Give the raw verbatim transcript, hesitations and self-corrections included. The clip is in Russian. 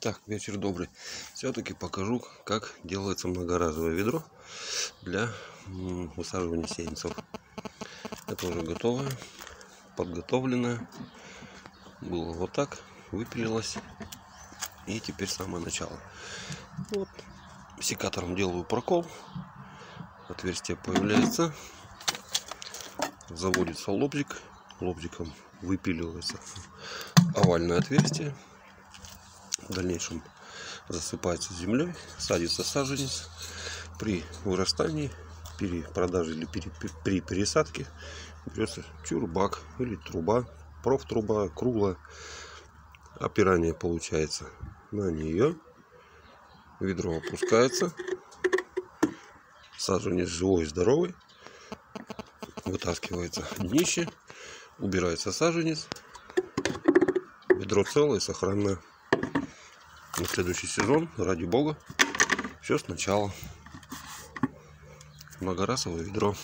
Так, вечер добрый. Все-таки покажу, как делается многоразовое ведро для высаживания сеянцев. Это уже готовое, подготовленное. Было вот так, выпилилось. И теперь самое начало. Вот. Секатором делаю прокол. Отверстие появляется. Заводится лобзик. Лобзиком выпиливается овальное отверстие. В дальнейшем засыпается землей, садится саженец. При вырастании, при продаже или при, при пересадке берется чурбак или труба, профтруба круглая. Опирание получается на нее. Ведро опускается. Саженец живой и здоровый. Вытаскивается днище. Убирается саженец. Ведро целое и сохранное. На следующий сезон, ради бога, все сначала. Многоразовое ведро.